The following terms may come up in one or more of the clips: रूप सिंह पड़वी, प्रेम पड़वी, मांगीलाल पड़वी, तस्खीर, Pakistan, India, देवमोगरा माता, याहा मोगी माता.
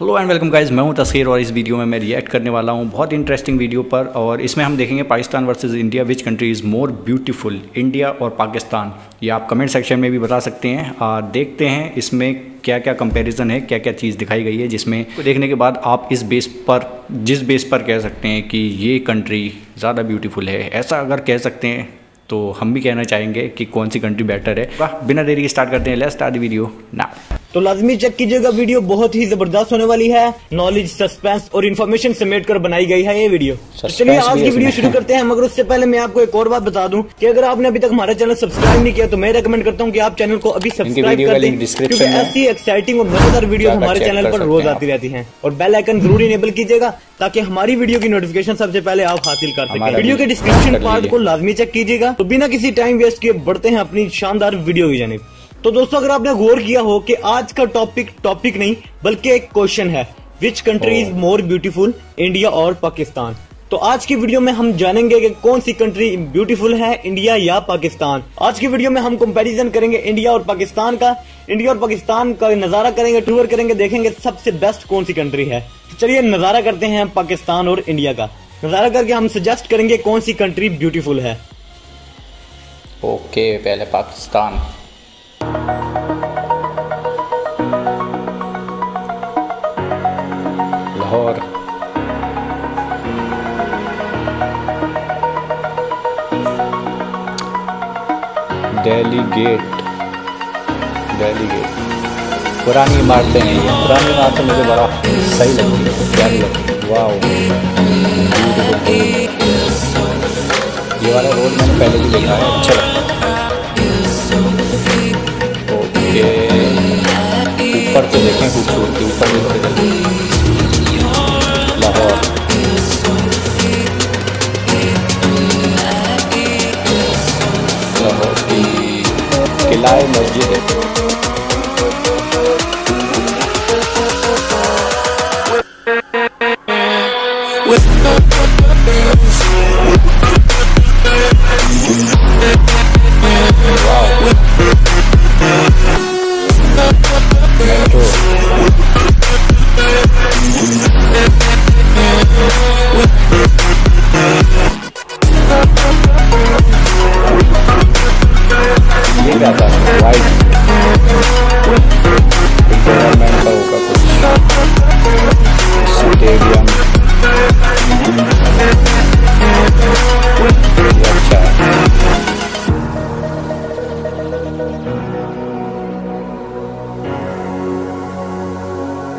Hello and welcome guys, मैं हूं तस्खीर और इस वीडियो में मैं रिएक्ट करने वाला हूं बहुत इंटरेस्टिंग वीडियो पर। और इसमें हम देखेंगे Pakistan versus India, which country is more beautiful, India और पाकिस्तान। ये आप कमेंट सेक्शन में भी बता सकते हैं। देखते हैं इसमें क्या क्या कंपैरिजन है, क्या क्या चीज़ दिखाई गई है, जिसमें देखने के बाद आप इस बेस पर कह सकते हैं कि ये कंट्री ज़्यादा ब्यूटीफुल है। ऐसा अगर कह सकते हैं तो हम भी कहना चाहेंगे कि कौन सी कंट्री बेटर है। वाह, बिना देरी के स्टार्ट करते हैं, let's start the video now. तो लाजमी चेक कीजिएगा, वीडियो बहुत ही जबरदस्त होने वाली है। नॉलेज, सस्पेंस और इन्फॉर्मेशन समेट कर बनाई गई है ये वीडियो। चलिए आज की वीडियो शुरू करते हैं, मगर उससे पहले मैं आपको एक और बात बता दूं कि अगर आपने अभी तक हमारा चैनल सब्सक्राइब नहीं किया तो मैं रेकमेंड करता हूं कि आप चैनल को अभी सब्सक्राइब कर दें, क्योंकि ऐसी एक्साइटिंग और मजेदार वीडियो हमारे चैनल पर रोज आती रहती है। और बेल आइकन जरूर इनेबल कीजिएगा ताकि हमारी वीडियो की नोटिफिकेशन सबसे पहले आप हासिल कर सकें। वीडियो के डिस्क्रिप्शन पार्ट को लाजमी चेक कीजिएगा। तो बिना किसी टाइम वेस्ट किए बढ़ते हैं अपनी शानदार वीडियो की जानिब। तो दोस्तों, अगर आपने गौर किया हो कि आज का टॉपिक नहीं बल्कि एक क्वेश्चन है, which country is more beautiful, India और पाकिस्तान। तो आज की वीडियो में हम जानेंगे कि कौन सी कंट्री ब्यूटीफुल है, इंडिया या पाकिस्तान। आज की वीडियो में हम कंपैरिजन करेंगे इंडिया और पाकिस्तान का, नजारा करेंगे, टूर करेंगे, देखेंगे सबसे बेस्ट कौन सी कंट्री है। तो चलिए नजारा करते हैं पाकिस्तान और इंडिया का। नजारा करके हम सजेस्ट करेंगे कौन सी कंट्री ब्यूटीफुल है। ओके, पहले पाकिस्तान। लाहौर, डेली गेट पुरानी इमारतें हैं। पुरानी इमारतें मुझे बड़ा सही लगती है, प्यारी लगती है। वाह, ये वाला रोड मैंने पहले भी देखा है, अच्छा लगता है। ऊपर से देखें खूबसूरती, ऊपर भी थोड़ी जल्दी। लाहौर, लाहौर की किला, मस्जिद है।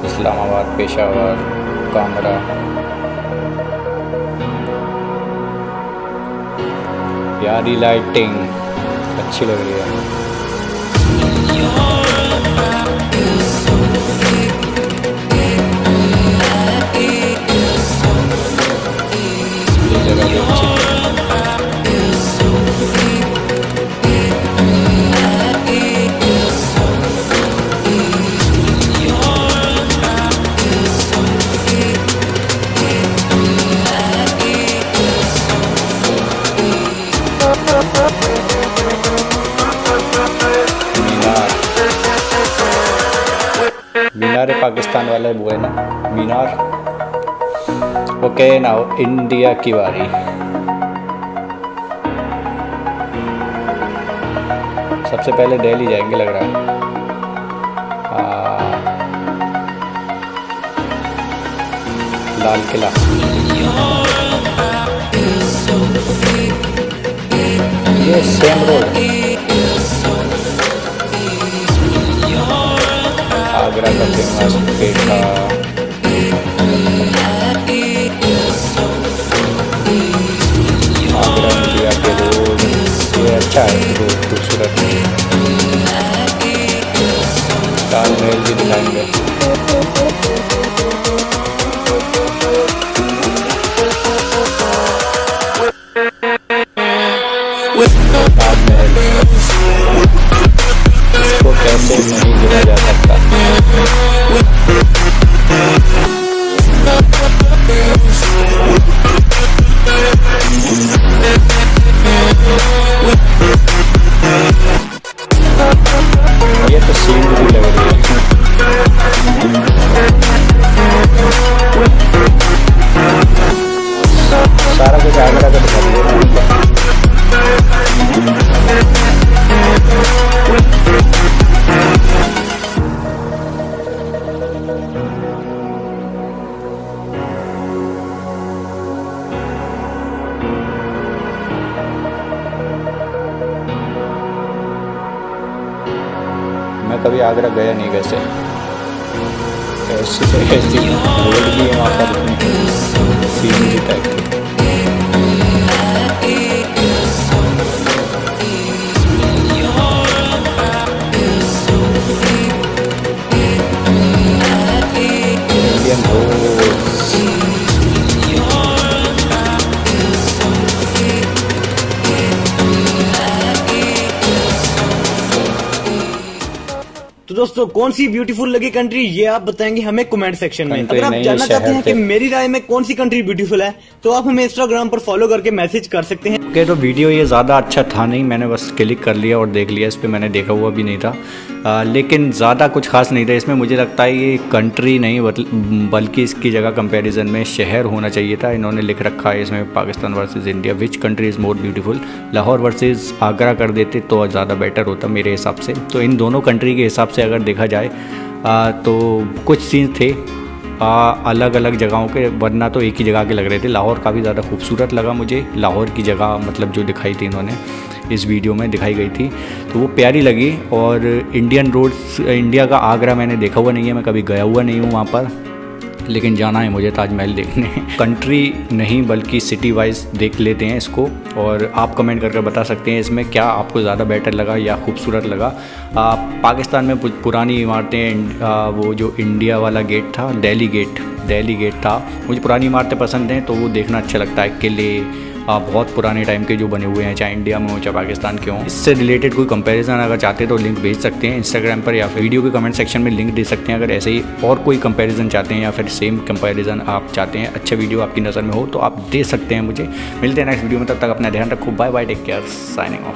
इस्लामाबाद, पेशावर, कामरा, प्यारी लाइटिंग, अच्छी लग रही है। ये जगह भी अच्छी है। मीनार पाकिस्तान वाला है वो, है ना, मीनार। ओके, नाउ इंडिया की बारी। सबसे पहले दिल्ली जाएंगे लग रहा है। लाल किला, ये सेम रोड। आगरा का फेमस पेठा, आगरा इंडिया के रोड, ये अच्छा है, रोड खूबसूरत है। ताजमहल भी दिखाएंगे। ताजमहल, इसको कैसे नहीं गिना जा सकता। ये तो सीनरी लग रही है। कभी आगरा गया नहीं वैसे, ऐसी ऐसी रोड भी है वहाँ पर सीनरी टाइप की। तो दोस्तों कौन सी ब्यूटीफुल लगी कंट्री ये आप बताएंगे हमें कमेंट सेक्शन में। अगर आप जानना चाहते हैं कि मेरी राय में कौन सी कंट्री ब्यूटीफुल है तो आप हमें इंस्टाग्राम पर फॉलो करके मैसेज कर सकते हैं। ओके तो वीडियो ये ज़्यादा अच्छा था नहीं, मैंने बस क्लिक कर लिया और देख लिया, इस पर मैंने देखा हुआ भी नहीं था। लेकिन ज़्यादा कुछ खास नहीं था इसमें। मुझे लगता है ये कंट्री नहीं बल्कि इसकी जगह कंपैरिजन में शहर होना चाहिए था। इन्होंने लिख रखा है इसमें Pakistan versus India, which country is more beautiful. Lahore versus Agra कर देते तो ज़्यादा बेटर होता मेरे हिसाब से। तो इन दोनों कंट्री के हिसाब से अगर देखा जाए तो कुछ सीन थे अलग अलग जगहों के, वरना तो एक ही जगह के लग रहे थे। लाहौर काफ़ी ज़्यादा खूबसूरत लगा मुझे, लाहौर की जगह मतलब जो दिखाई थी इन्होंने इस वीडियो में दिखाई गई थी तो वो प्यारी लगी। और इंडियन रोड्स, इंडिया का आगरा मैंने देखा हुआ नहीं है, मैं कभी गया हुआ नहीं हूँ वहाँ पर, लेकिन जाना है मुझे ताजमहल देखने। कंट्री नहीं बल्कि सिटी वाइज देख लेते हैं इसको, और आप कमेंट करके बता सकते हैं इसमें क्या आपको ज़्यादा बेटर लगा या खूबसूरत लगा। पाकिस्तान में पुरानी इमारतें, वो जो इंडिया वाला गेट था, दिल्ली गेट था, मुझे पुरानी इमारतें पसंद हैं तो वो देखना अच्छा लगता है। किले बहुत पुराने टाइम के जो बने हुए हैं, चाहे इंडिया में हो चाहे पाकिस्तान के हों। इससे रिलेटेड कोई कंपैरिजन अगर चाहते हैं तो लिंक भेज सकते हैं इंस्टाग्राम पर, या फिर वीडियो के कमेंट सेक्शन में लिंक दे सकते हैं। अगर ऐसे ही और कोई कंपैरिजन चाहते हैं या फिर सेम कंपैरिजन आप चाहते हैं, अच्छा वीडियो आपकी नज़र में हो तो आप दे सकते हैं मुझे। मिलते हैं नेक्स्ट वीडियो में, तब तक अपना ध्यान रखो, bye bye, take care, signing of.